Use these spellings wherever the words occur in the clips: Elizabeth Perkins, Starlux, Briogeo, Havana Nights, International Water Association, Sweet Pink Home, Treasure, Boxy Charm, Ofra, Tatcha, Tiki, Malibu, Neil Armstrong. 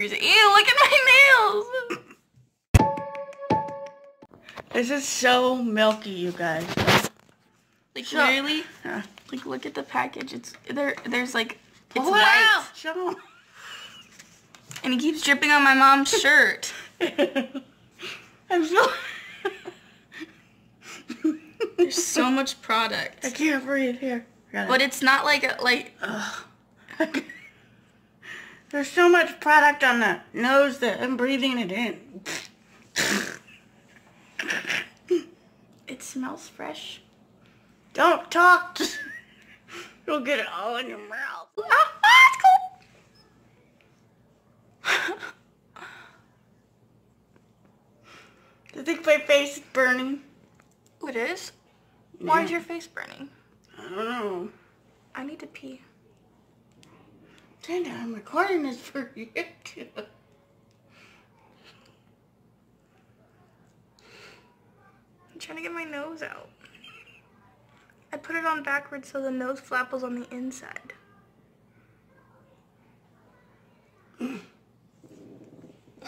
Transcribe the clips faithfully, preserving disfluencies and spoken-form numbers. Ew, look at my nails! This is so milky, you guys. Like, show. Really? Yeah. Like, look at the package. It's there. There's like, it's oh, white. Wow. And he keeps dripping on my mom's shirt. I'm so. There's so much product. I can't breathe here. Gotta... But it's not like a, like. Ugh. There's so much product on the nose that I'm breathing it in. It smells fresh. Don't talk. You'll get it all in your mouth. Ah, ah, it's cold. I think my face is burning. It is? Yeah. Why is your face burning? I don't know. I need to pee. Tanda, I'm recording this for you. I'm trying to get my nose out. I put it on backwards so the nose flap was on the inside. Mm.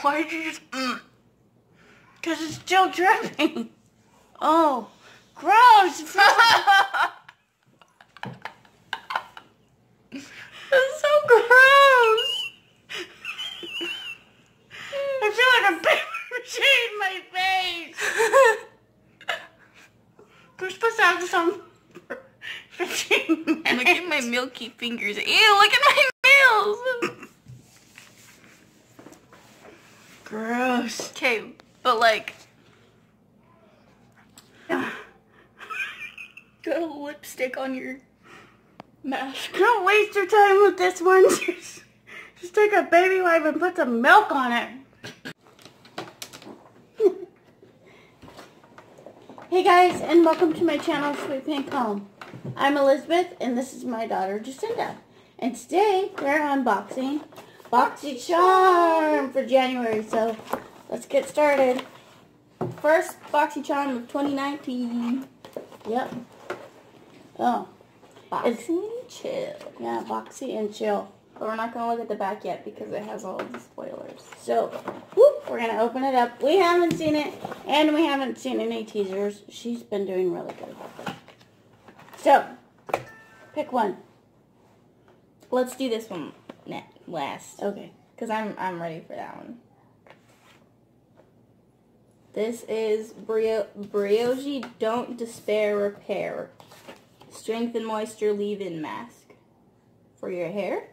Why did you just... Mm. Because it's still dripping. Oh, gross. That's so gross. I feel like a paper machine in my face. We're supposed to have this on fifteen minutes. Look at my milky fingers. Ew, look at my nails. Gross. Okay, but like... Yeah. Got a lipstick on your mask. Don't waste your time with this one. Just, just take a baby wipe and put some milk on it. Hey guys, and welcome to my channel, Sweet Pink Home. I'm Elizabeth, and this is my daughter, Jacinda. And today, we're unboxing Boxy Charm for January, so let's get started. First Boxy Charm of twenty nineteen. Yep. Oh. Boxy it's, and chill. Yeah, Boxy and chill. But we're not going to look at the back yet because it has all of the spoilers. So, whoop, we're going to open it up. We haven't seen it, and we haven't seen any teasers. She's been doing really good about that. So, pick one. Let's do this one last. Okay. Because I'm, I'm ready for that one. This is Brio Briogeo Don't Despair Repair. Strength and Moisture Leave-In Mask. For your hair.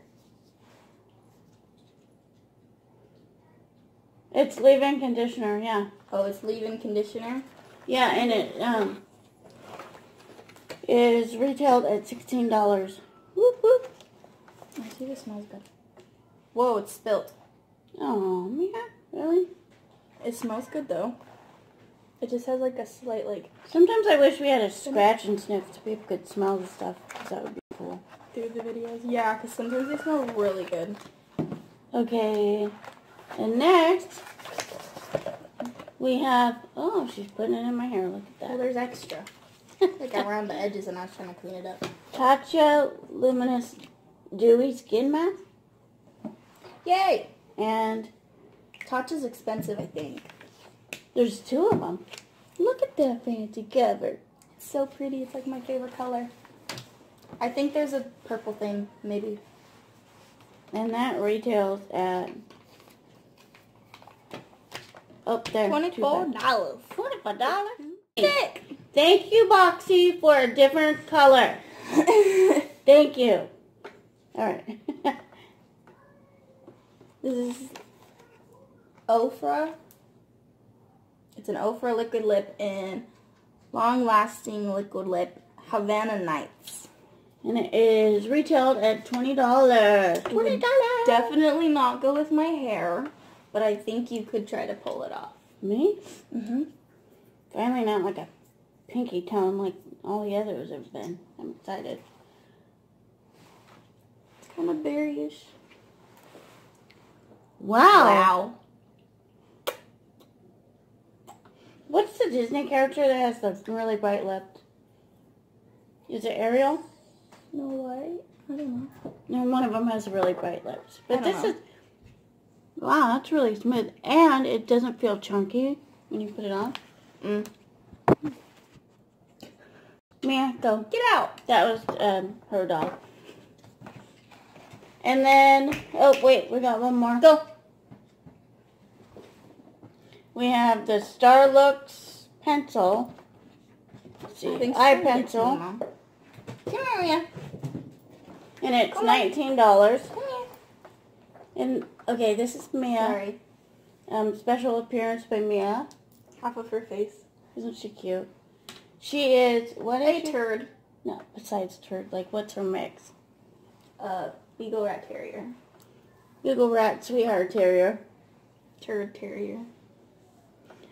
It's leave-in conditioner, yeah. Oh, it's leave-in conditioner? Yeah, and it um it is retailed at sixteen dollars. Whoop, whoop. I see this smells good. Whoa, it's spilt. Oh, yeah, really? It smells good, though. It just has, like, a slight, like... Sometimes I wish we had a scratch and sniff so people could smell the stuff, because that would be cool. Through the videos? Yeah, because sometimes they smell really good. Okay... And next, we have, oh, she's putting it in my hair, look at that. Well, there's extra. Like around the edges and I was trying to clean it up. Tatcha Luminous Dewy Skin Mask. Yay! And Tatcha's expensive, I think. There's two of them. Look at that fancy cover. It's so pretty, it's like my favorite color. I think there's a purple thing, maybe. And that retails at... Up there. Twenty-four dollars. Twenty-four dollars. Sick. Thank you, Boxy, for a different color. Thank you. All right. This is Ofra. It's an Ofra liquid lip and long-lasting liquid lip Havana Nights, and it is retailed at twenty dollars. Twenty dollars. Definitely not go with my hair. But I think you could try to pull it off. Me? Mm-hmm. Finally not like a pinky tone like all the others have been. I'm excited. It's kind of berryish. Wow. Wow. What's the Disney character that has the really bright lips? Is it Ariel? No, what? I don't know. No, one of them has really bright lips. But this know. is... Wow, that's really smooth. And it doesn't feel chunky when you put it on. Mm. Mia, go. Get out! That was um, her dog. And then, oh wait, we got one more. Go! We have the Starlux pencil. Let's see, eye pencil. Come here, Mia. And it's Come nineteen dollars. Come here. And, okay, this is Mia. Sorry. Um, special appearance by Mia. Half of her face. Isn't she cute? She is, what is A she? turd. No, besides turd. Like, what's her mix? Uh, Beagle Rat Terrier. Beagle Rat Sweetheart Terrier. Turd Terrier.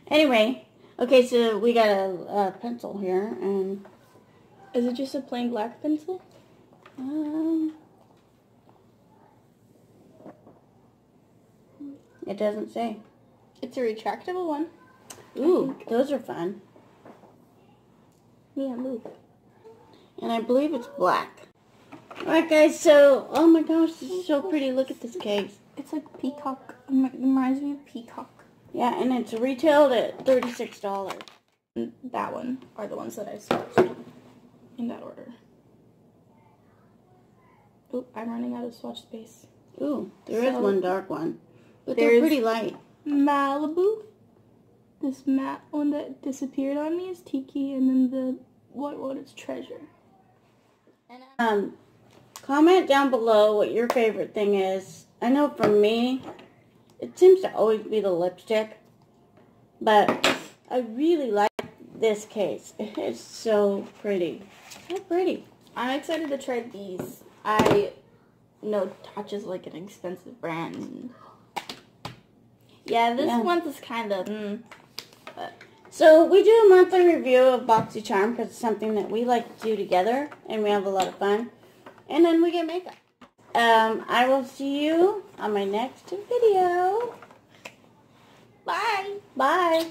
Anyway, okay, so we got a, a pencil here, and... Is it just a plain black pencil? Um... It doesn't say. It's a retractable one. Ooh, those are fun. Yeah, move. And I believe it's black. Alright guys, so, oh my gosh, this is so pretty. Look at this case. It's like peacock. It reminds me of peacock. Yeah, and it's retailed at thirty-six dollars. That one are the ones that I swatched in that order. Oop, I'm running out of swatch space. Ooh, there so, is one dark one. But they're pretty light. Malibu. This matte one that disappeared on me is Tiki, and then the white one is Treasure. Um, comment down below what your favorite thing is. I know for me, it seems to always be the lipstick, but I really like this case. It's so pretty. So pretty. I'm excited to try these. I know Tatcha's like an expensive brand. Yeah, this yeah. one is kind of... Mm. But. So we do a monthly review of Boxy Charm because it's something that we like to do together and we have a lot of fun. And then we get makeup. Um, I will see you on my next video. Bye. Bye.